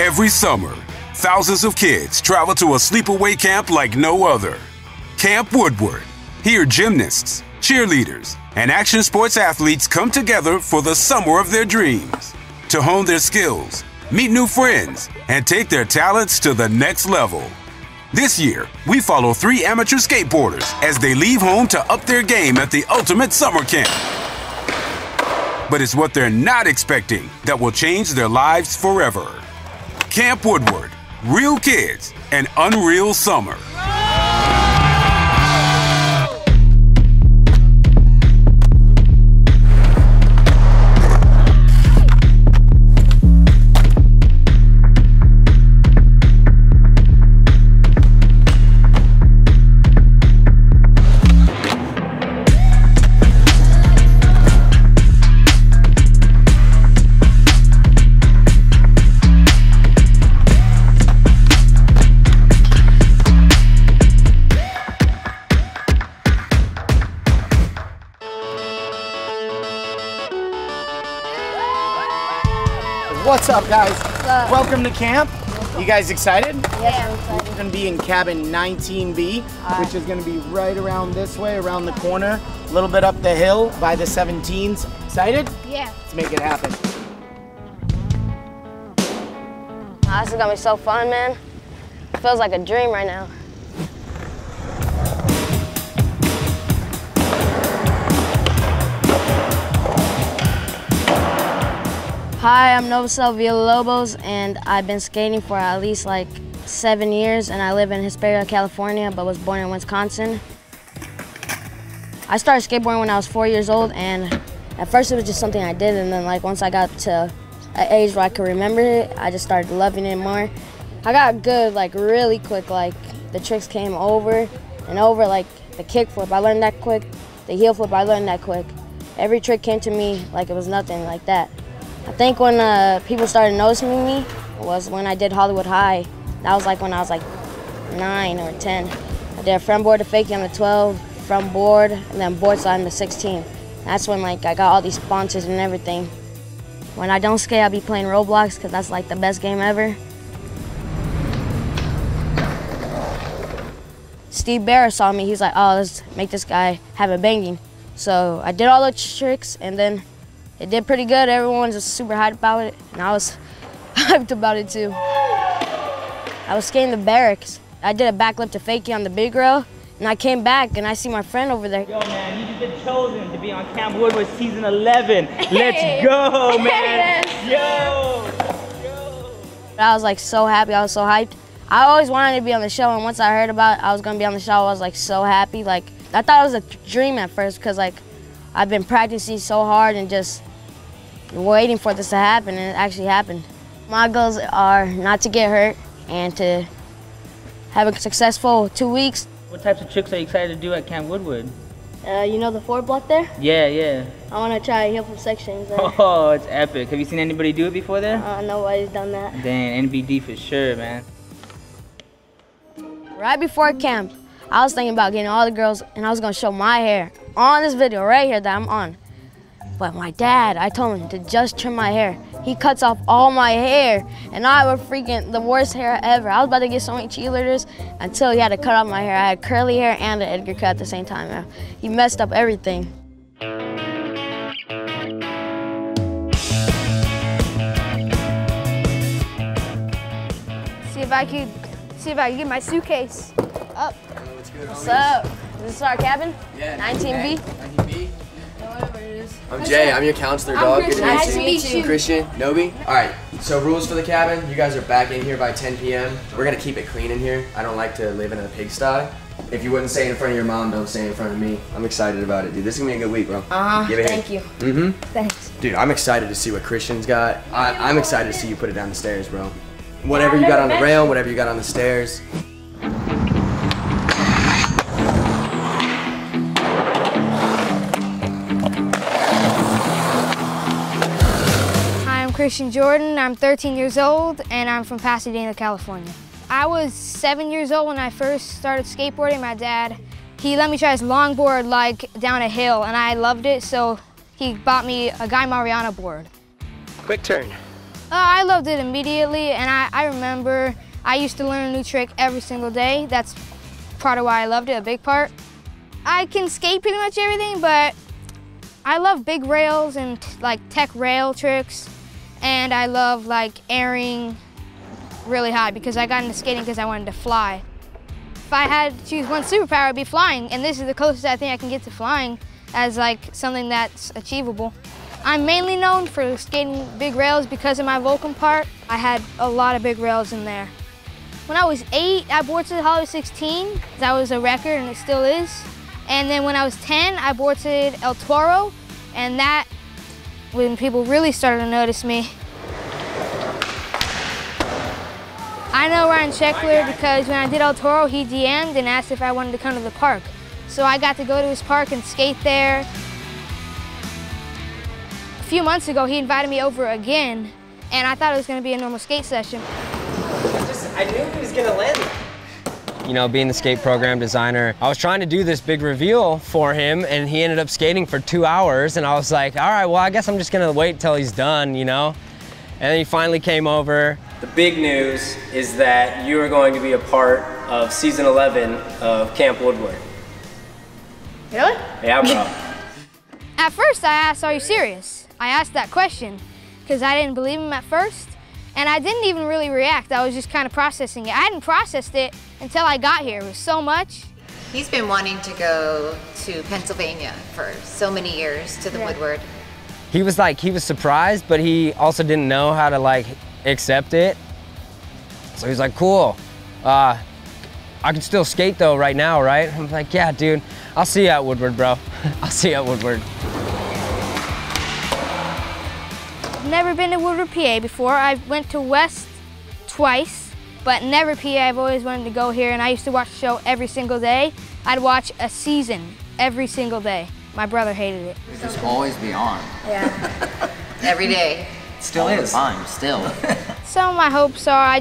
Every summer, thousands of kids travel to a sleepaway camp like no other. Camp Woodward. Here, gymnasts, cheerleaders, and action sports athletes come together for the summer of their dreams to hone their skills, meet new friends, and take their talents to the next level. This year, we follow three amateur skateboarders as they leave home to up their game at the ultimate summer camp. But it's what they're not expecting that will change their lives forever. Camp Woodward, real kids, an unreal summer. What's up, guys? What's up? Welcome to camp. You guys excited? Yeah, I'm excited. We're going to be in cabin 19B, which is going to be right around this way, around the corner, a little bit up the hill by the 17s. Excited? Yeah. Let's make it happen. Oh, this is going to be so fun, man. It feels like a dream right now. Hi, I'm Nobi Villalobos, and I've been skating for at least like 7 years, and I live in Hesperia, California, but was born in Wisconsin. I started skateboarding when I was 4 years old, and at first it was just something I did, and then like once I got to an age where I could remember it, I just started loving it more. I got good like really quick, like the tricks came over and over, like the kickflip, I learned that quick, the heel flip, I learned that quick. Every trick came to me like it was nothing, like that. I think when people started noticing me was when I did Hollywood High. That was like when I was like 9 or 10. I did a front board to fakie on the 12, front board, and then board slide on the 16. That's when like I got all these sponsors and everything. When I don't skate, I'll be playing Roblox because that's like the best game ever. Steve Barrow saw me. He's like, oh, let's make this guy have a banging. So I did all those tricks, and then it did pretty good. Everyone was super hyped about it, and I was hyped about it too. I was skating the barracks. I did a backflip to fakie on the big rail, and I came back and I see my friend over there. Yo, man, you just been chosen to be on Camp Woodward season 11. Let's go, man. Yo. I was like so happy. I was so hyped. I always wanted to be on the show, and once I heard about it, I was gonna be on the show, I was like so happy. Like I thought it was a dream at first, cause like I've been practicing so hard and just waiting for this to happen, and it actually happened. My goals are not to get hurt and to have a successful 2 weeks. What types of tricks are you excited to do at Camp Woodward? You know the forward block there? Yeah. I want to try heel flip sections there. Oh, it's epic. Have you seen anybody do it before there? Nobody's done that. Dang, NBD for sure, man. Right before camp, I was thinking about getting all the girls, and I was going to show my hair on this video right here that I'm on. But my dad, I told him to just trim my hair. He cuts off all my hair, and I have a freaking, the worst hair ever. I was about to get so many cheerleaders until he had to cut off my hair. I had curly hair and an Edgar cut at the same time. Man. He messed up everything. See if I can get my suitcase up. Hey, what's up? Is this our cabin? Yeah. 19B? 19B. Whatever it is. I'm Jay. I'm your counselor, dog. Good to meet you. Nice to meet you. Kristion, Nobi. All right. So rules for the cabin. You guys are back in here by 10 p.m. We're gonna keep it clean in here. I don't like to live in a pigsty. If you wouldn't say it in front of your mom, don't say it in front of me. I'm excited about it, dude. This is gonna be a good week, bro. Give it thank you. Thanks. Dude, I'm excited to see what Christian's got. I'm excited to see you put it down the stairs, bro. Whatever you got on the rail, whatever you got on the stairs. Kristion Jordan, I'm 13 years old, and I'm from Pasadena, California. I was 7 years old when I first started skateboarding. My dad, he let me try his longboard like down a hill, and I loved it, so he bought me a Guy Mariano board. Quick turn. I loved it immediately, and I remember I used to learn a new trick every single day. That's part of why I loved it, a big part. I can skate pretty much everything, but I love big rails and like tech rail tricks, and I love like airing really high because I got into skating because I wanted to fly. If I had to choose one superpower, it would be flying, and this is the closest I think I can get to flying as like something that's achievable. I'm mainly known for skating big rails because of my Volcom part. I had a lot of big rails in there. When I was 8, I board to the Hollywood 16. That was a record, and it still is. And then when I was 10, I boarded El Toro, and that when people really started to notice me. I know Ryan Sheckler because when I did El Toro, he DM'd and asked if I wanted to come to the park. So I got to go to his park and skate there. A few months ago, he invited me over again, and I thought it was going to be a normal skate session. I knew he was gonna land. You know, being the skate program designer, I was trying to do this big reveal for him, and he ended up skating for 2 hours, and I was like, all right, well, I guess I'm just gonna wait till he's done, you know? And then he finally came over. The big news is that you are going to be a part of season 11 of Camp Woodward. Really? Yeah, bro. At first, I asked, are you serious? I asked that question, because I didn't believe him at first. And I didn't even really react. I was just kind of processing it. I hadn't processed it until I got here. It was so much. He's been wanting to go to Pennsylvania for so many years, to the Woodward. He was surprised, but he also didn't know how to like accept it. So he's like, cool. I can still skate though right now, right? I'm like, yeah, dude, I'll see you at Woodward, bro. I'll see you at Woodward. Never been to Woodward, PA before. I went to West twice, but never PA. I've always wanted to go here, and I used to watch the show every single day. I'd watch a season every single day. My brother hated it. It just always be on. Yeah. Every day. It still is. Time, still. Some of my hopes are I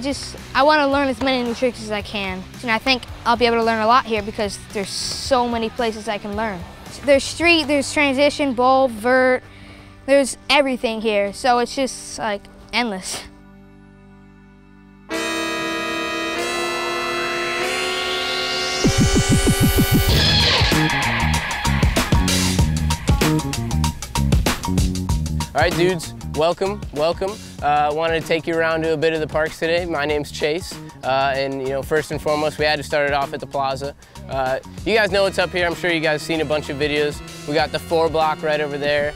want to learn as many new tricks as I can, and I think I'll be able to learn a lot here because there's so many places I can learn. There's street, there's transition, bowl, vert. There's everything here, so it's just like endless. All right, dudes, welcome. Wanted to take you around to a bit of the parks today. My name's Chase, and you know, first and foremost, we had to start it off at the plaza. You guys know what's up here. I'm sure you guys have seen a bunch of videos. We got the 4 block right over there.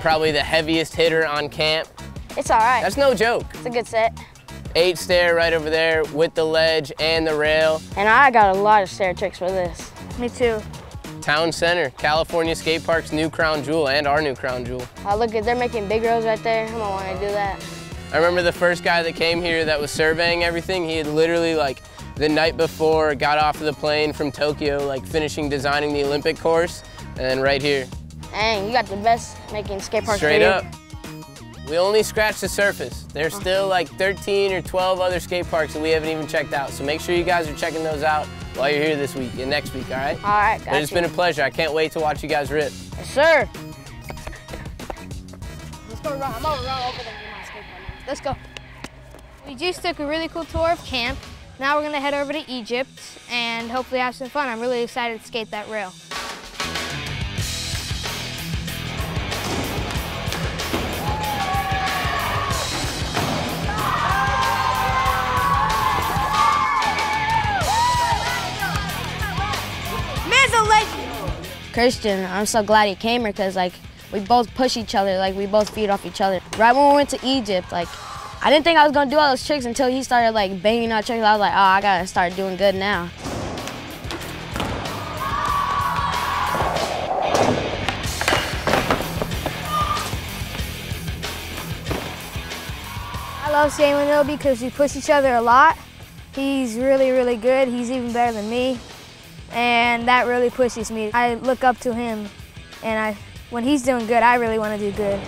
Probably the heaviest hitter on camp. It's all right. That's no joke. It's a good set. 8 stair right over there with the ledge and the rail. And I got a lot of stair tricks for this. Me too. Town Center, California Skate Park's new crown jewel and our new crown jewel. Oh, look, they're making big rows right there. I'm gonna wanna do that. I remember the first guy that came here that was surveying everything, he had literally like the night before got off of the plane from Tokyo, like finishing designing the Olympic course, and then right here. Dang, you got the best making skate parks. Straight up. We only scratched the surface. There's still like 13 or 12 other skate parks that we haven't even checked out. So make sure you guys are checking those out while you're here this week and next week, all right? All right, guys. It's been a pleasure. I can't wait to watch you guys rip. Yes, sir. Let's go run. I'm gonna run over there with my skateboard. Let's go. We just took a really cool tour of camp. Now we're gonna head over to Egypt and hopefully have some fun. I'm really excited to skate that rail. Kristion, I'm so glad he came here because like we both push each other, like we both feed off each other. Right when we went to Egypt, like I didn't think I was gonna do all those tricks until he started like banging out tricks. I was like, oh, I gotta start doing good now. I love skating with Nobi because we push each other a lot. He's really, really good. He's even better than me. And that really pushes me. I look up to him, and when he's doing good, I really want to do good.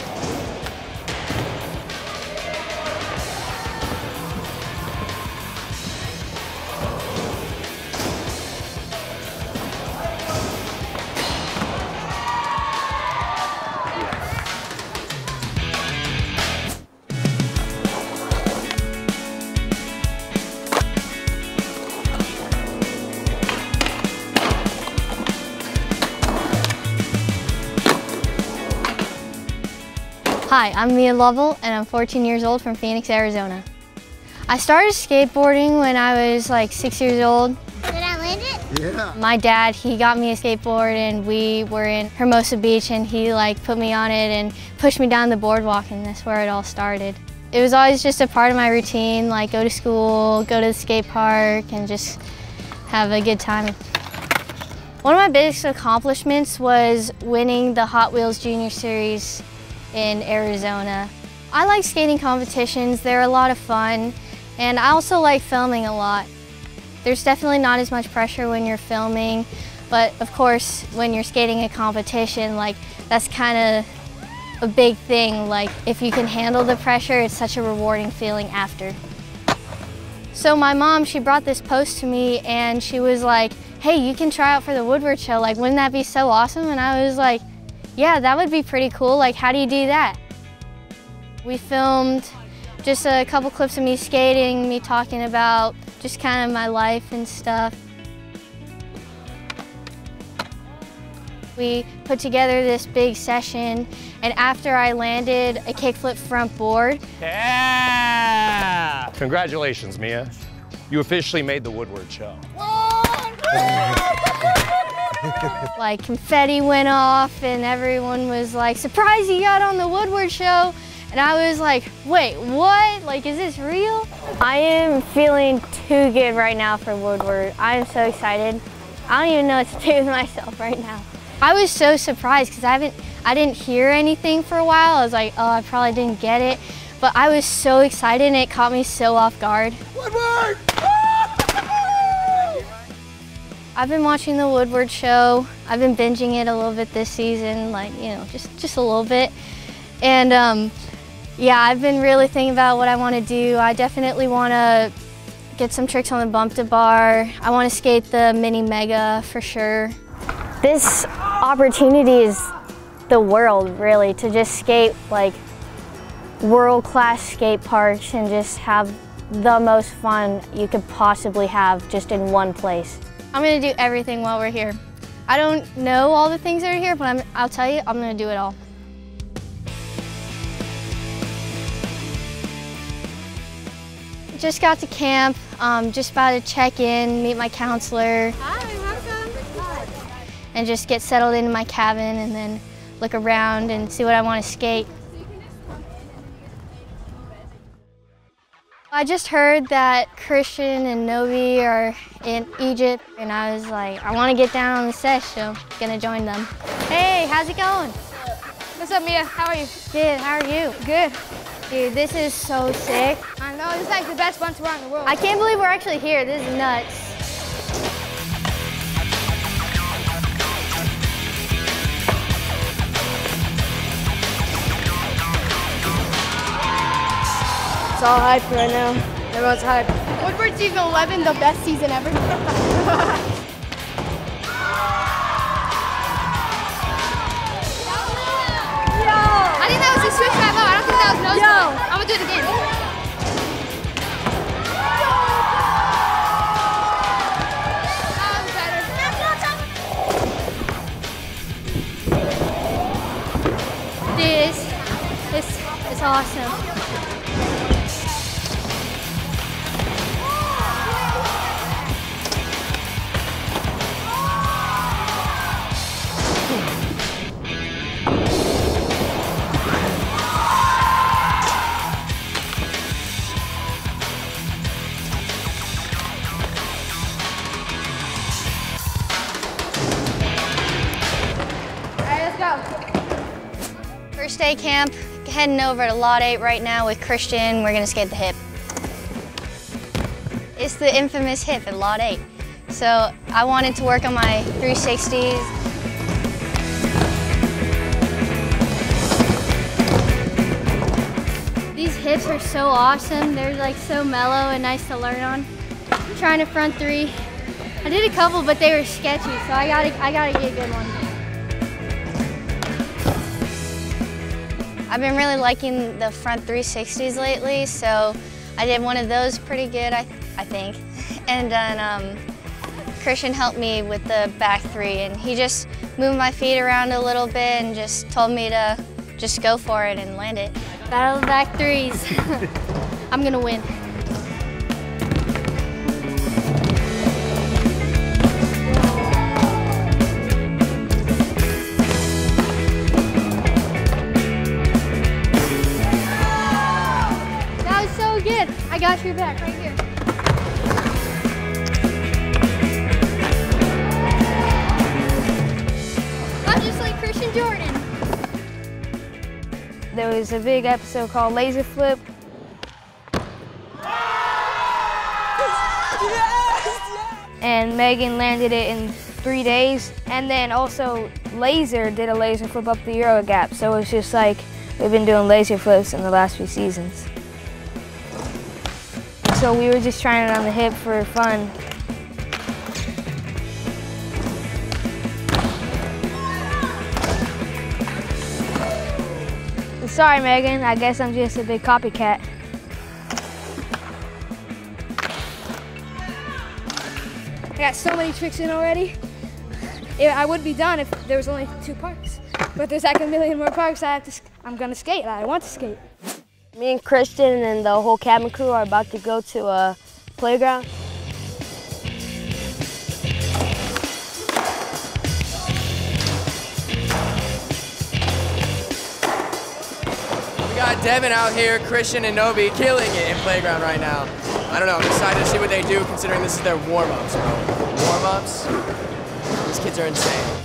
Hi, I'm Mia Lovell and I'm 14 years old from Phoenix, Arizona. I started skateboarding when I was like 6 years old. Did I land it? Yeah. My dad, he got me a skateboard and we were in Hermosa Beach and he like put me on it and pushed me down the boardwalk and that's where it all started. It was always just a part of my routine, like go to school, go to the skate park and just have a good time. One of my biggest accomplishments was winning the Hot Wheels Junior Series in Arizona. I like skating competitions, they're a lot of fun, and I also like filming a lot. There's definitely not as much pressure when you're filming, but of course when you're skating a competition, like that's kind of a big thing. Like if you can handle the pressure, it's such a rewarding feeling after. So my mom, she brought this post to me and she was like, hey, you can try out for the Woodward show, like wouldn't that be so awesome? And I was like, yeah, that would be pretty cool, like how do you do that? We filmed just a couple clips of me skating, me talking about just kind of my life and stuff. We put together this big session, and after I landed a kickflip front board. Yeah! Congratulations, Mia. You officially made the Woodward show. Like confetti went off and everyone was like, surprise, you got on the Woodward show. And I was like, wait, what? Like, is this real? I am feeling too good right now for Woodward. I am so excited. I don't even know what to do with myself right now. I was so surprised because I didn't hear anything for a while. I was like, oh, I probably didn't get it. But I was so excited and it caught me so off guard. Woodward! I've been watching the Woodward show. I've been binging it a little bit this season, like, you know, just a little bit. And yeah, I've been really thinking about what I want to do. I definitely want to get some tricks on the Bump to Bar. I want to skate the Mini Mega for sure. This opportunity is the world, really, to just skate like world-class skate parks and just have the most fun you could possibly have just in one place. I'm gonna do everything while we're here. I don't know all the things that are here, but I'll tell you, I'm gonna do it all. Just got to camp, just about to check in, meet my counselor. Hi, welcome. And just get settled into my cabin and then look around and see what I want to skate. I just heard that Kristion and Nobi are in Egypt, and I was like, I want to get down on the sesh, so I'm gonna join them. Hey, how's it going? What's up, Mia? How are you? Good, how are you? Good. Dude, this is so sick. I know, this is like the best bunch of bar in the world. I can't believe we're actually here, this is nuts. It's all hype right now. Everyone's hype. Woodward season 11, the best season ever. Yo. I think that was a switch back low. I don't think that was nose low. I'm gonna do it again. That was better. Dude, it's awesome. First day camp, heading over to Lot 8 right now with Kristion. We're gonna skate the hip. It's the infamous hip at Lot 8. So I wanted to work on my 360s. These hips are so awesome. They're like so mellow and nice to learn on. I'm trying to front three. I did a couple, but they were sketchy, so I gotta get a good one. I've been really liking the front 360s lately, so I did one of those pretty good, I think. And then Kristion helped me with the back three, and he just moved my feet around a little bit and just told me to just go for it and land it. Battle of the back threes. I'm gonna win. That was so good. I got your back right here. Kristion Jordan. There was a big episode called Laser Flip. And Megan landed it in 3 days. And then also Laser did a laser flip up the Euro gap. So it's just like we've been doing laser flips in the last few seasons. So we were just trying it on the hip for fun. Sorry, Megan, I guess I'm just a big copycat. I got so many tricks in already. I would be done if there was only 2 parks. But there's like a million more parks I'm gonna skate, I want to skate. Me and Kristion and the whole cabin crew are about to go to a playground. Devin out here, Kristion and Nobi killing it in playground right now. I don't know, I'm excited to see what they do considering this is their warm-ups, bro. Warm-ups? These kids are insane.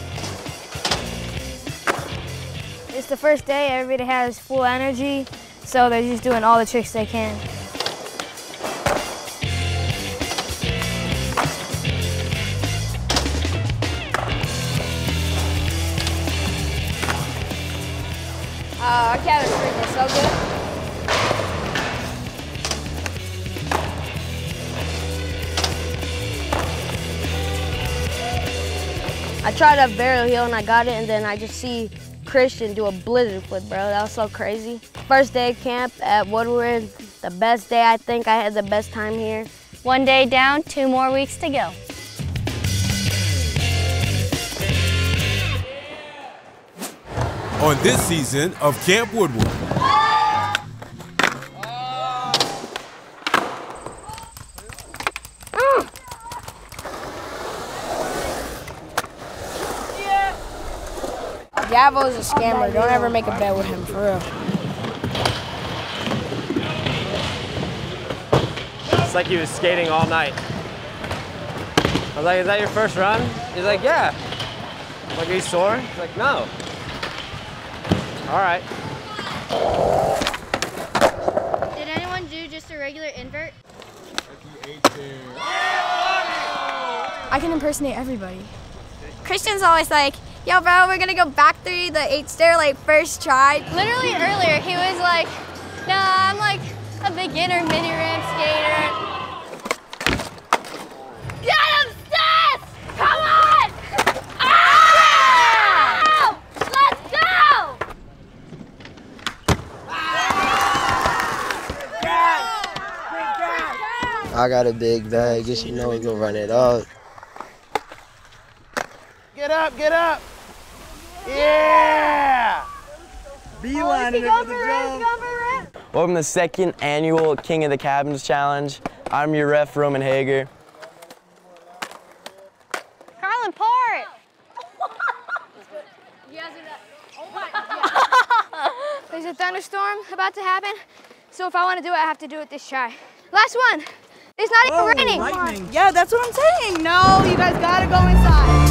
It's the first day, everybody has full energy, so they're just doing all the tricks they can. Our cabin's freaking so good. I tried a barrel heel and I got it, and then I just see Kristion do a blizzard flip, bro. That was so crazy. First day of camp at Woodward, the best day. I think I had the best time here. 1 day down, 2 more weeks to go. On this season of Camp Woodward. Gavo's a scammer. Don't ever make a bet with him, for real. It's like he was skating all night. I was like, is that your first run? He's like, yeah. I'm like, are you sore? He's like, no. All right. Did anyone do just a regular invert? I can impersonate everybody. Christian's always like, yo, bro, we're going to go back through the 8 stair like first try. Literally earlier, he was like, nah, I'm like a beginner mini ramp skater. Get him, Steph! Come on! I got a big bag, just you know we gonna run it up. Get up, get up! Yeah! Beelining it with the jump. Welcome to the 2nd annual King of the Cabins Challenge. I'm your ref, Roman Hager. Carlin Port! There's a thunderstorm about to happen, so if I want to do it, I have to do it this try. Last one! It's not even raining. Lightning. Yeah, that's what I'm saying. No, you guys gotta go inside.